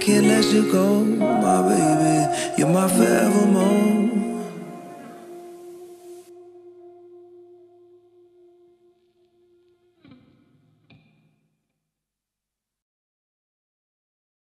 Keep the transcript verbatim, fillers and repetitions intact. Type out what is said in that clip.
Can't let you go, my baby. You're my forevermore.